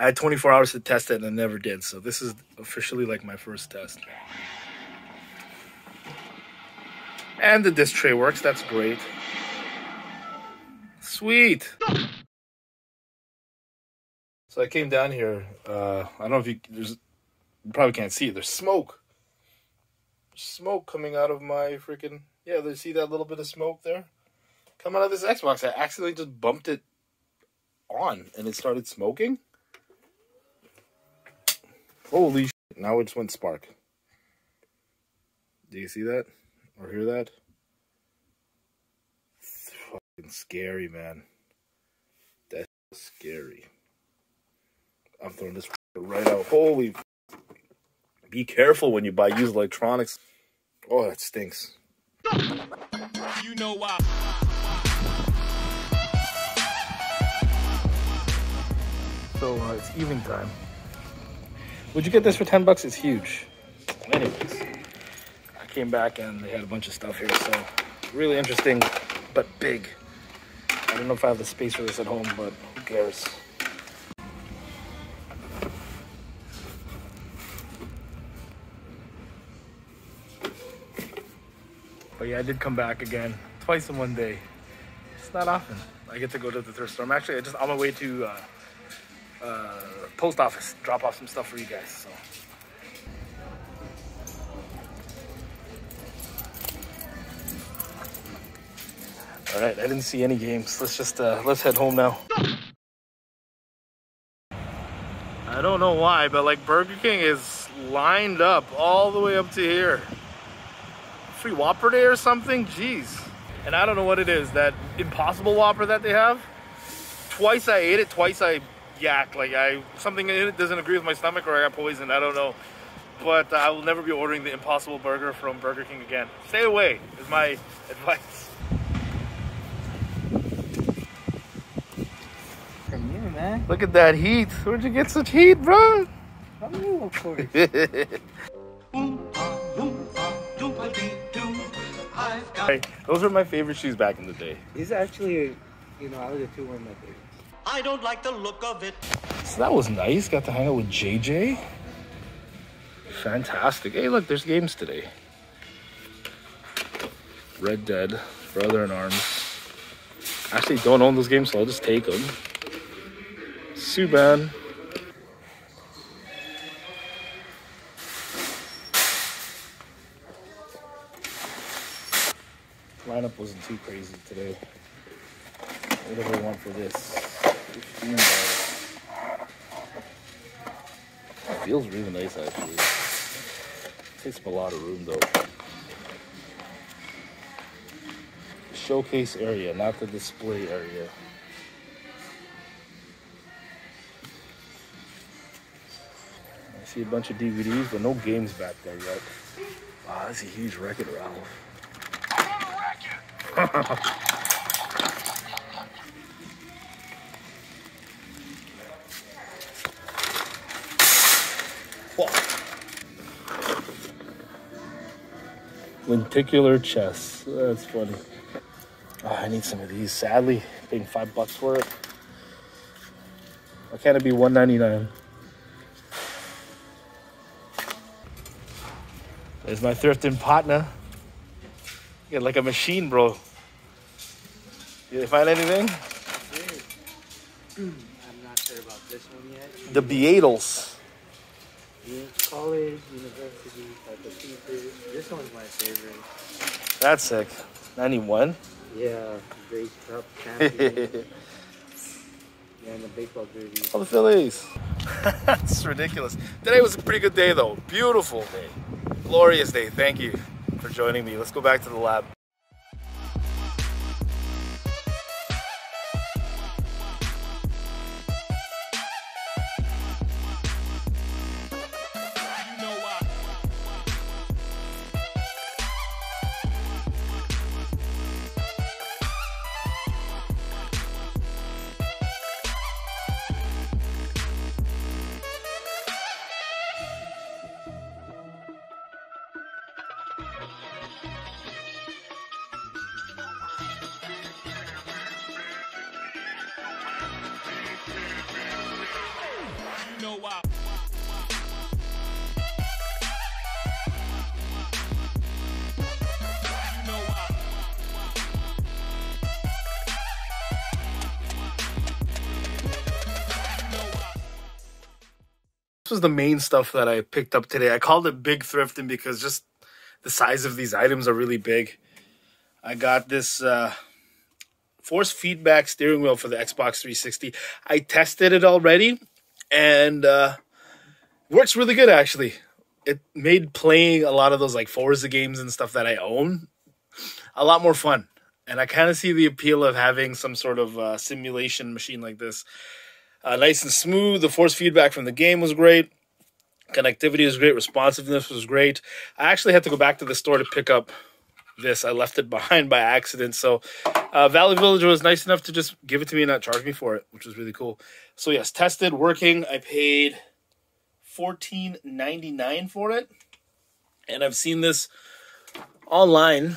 I had 24 hours to test it, and I never did. So this is officially like my first test. And the disc tray works. That's great. Sweet. So I came down here. I don't know if you, you probably can't see it. There's smoke. There's smoke coming out of my freaking... Yeah, you see that little bit of smoke there? Come out of this Xbox. I accidentally just bumped it on, and it started smoking. Holy shit. Now it just went spark. Do you see that? Or hear that? It's fucking scary, man. That's scary. I'm throwing this right out. Holy. Be careful when you buy used electronics. Oh, that stinks. You know why. So it's evening time. Would you get this for 10 bucks? It's huge. Anyways, I came back and they had a bunch of stuff here, so really interesting, but big. I don't know if I have the space for this at home, but who cares? But yeah, I did come back again, twice in one day. It's not often I get to go to the thrift store. I'm actually just on my way to post office, drop off some stuff for you guys. So all right, I didn't see any games. Let's just let's head home now. I don't know why, but like Burger King is lined up all the way up to here. Free Whopper Day or something? Jeez. And I don't know what it is, that Impossible Whopper that they have. Twice I ate it, twice I yacked. Like something in it doesn't agree with my stomach, or I got poisoned, I don't know. But I will never be ordering the Impossible Burger from Burger King again. Stay away is my advice. From you, man. Look at that heat. Where'd you get such heat, bro? From you, of course. Those were my favorite shoes back in the day. These are actually, you know, I was a two of my favorites. I don't like the look of it. So that was nice. Got to hang out with JJ. Fantastic. Hey, look, there's games today. Red Dead, Brother in Arms. Actually, don't own those games, so I'll just take them. Suban. Lineup wasn't too crazy today. What do we want for this? $15. Feels really nice actually. Takes up a lot of room though. Showcase area, not the display area. I see a bunch of DVDs, but no games back there yet. Wow, that's a huge record, Ralph. Lenticular chess. That's funny. Oh, I need some of these. Sadly, paying $5 for it. Why can't it be $1.99? There's my thrifting partner. Yeah, like a machine, bro. Did you find anything? I'm not sure about this one yet. The Beatles. Yeah, college, university, type of people. This one's my favorite. That's sick. 91? Yeah, great cup champion. Yeah, and the baseball jersey. Oh, the Phillies. That's ridiculous. Today was a pretty good day, though. Beautiful day. Glorious day. Thank you for joining me. Let's go back to the lab. know why. This was the main stuff that I picked up today. I called it big thrifting because just the size of these items are really big. I got this force feedback steering wheel for the Xbox 360. I tested it already and works really good actually. It made playing a lot of those like Forza games and stuff that I own a lot more fun. And I kind of see the appeal of having some sort of simulation machine like this. Nice and smooth. The force feedback from the game was great. Connectivity was great. Responsiveness was great. I actually had to go back to the store to pick up this. I left it behind by accident. So Valley Villager was nice enough to just give it to me and not charge me for it, which was really cool. So yes, tested, working. I paid $14.99 for it. And I've seen this online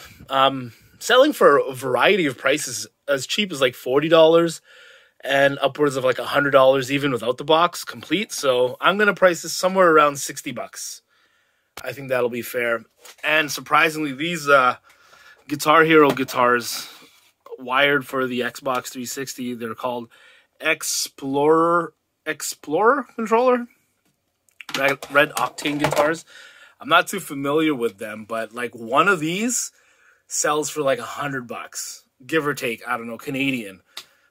selling for a variety of prices, as cheap as like $40. And upwards of like $100 even without the box complete. So I'm going to price this somewhere around 60 bucks. I think that'll be fair. And surprisingly, these Guitar Hero guitars wired for the Xbox 360, they're called Explorer controller? Red Octane guitars. I'm not too familiar with them, but like one of these sells for like $100, give or take, I don't know, Canadian.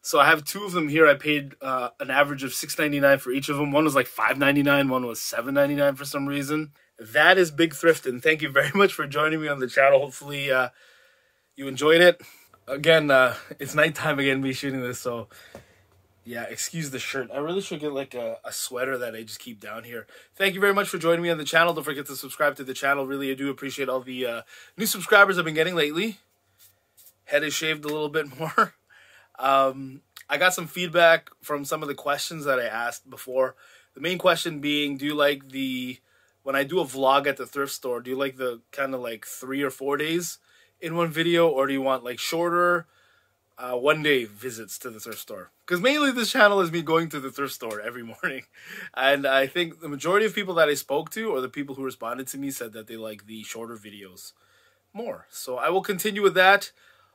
So I have two of them here. I paid an average of $6.99 for each of them. One was like $5.99. One was $7.99 for some reason. That is big thrifting. Thank you very much for joining me on the channel. Hopefully you enjoyed it. Again, it's nighttime again, me shooting this. So yeah, excuse the shirt. I really should get like a sweater that I just keep down here. Thank you very much for joining me on the channel. Don't forget to subscribe to the channel. Really, I do appreciate all the new subscribers I've been getting lately. Head is shaved a little bit more. I got some feedback from some of the questions that I asked before. The main question being, do you like when I do a vlog at the thrift store, do you like the kind of like 3 or 4 days in one video, or do you want like shorter, 1 day visits to the thrift store? Because mainly this channel is me going to the thrift store every morning. And I think the majority of people that I spoke to, or the people who responded to me, said that they like the shorter videos more. So I will continue with that.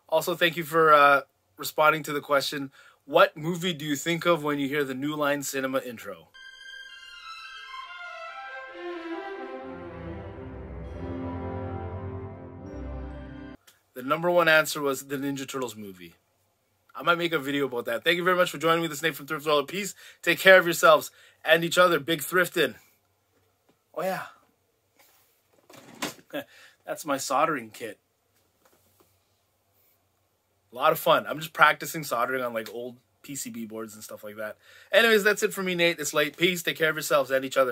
Also, thank you for, responding to the question, what movie do you think of when you hear the New Line Cinema intro? The #1 answer was the Ninja Turtles movie. I might make a video about that. Thank you very much for joining me. This is Nate from Thrift Dweller. Peace. Take care of yourselves and each other. Big thrifting. Oh, yeah. That's my soldering kit. A lot of fun. I'm just practicing soldering on like old PCB boards and stuff like that. Anyways, that's it for me, Nate. It's late. Peace. Take care of yourselves and each other.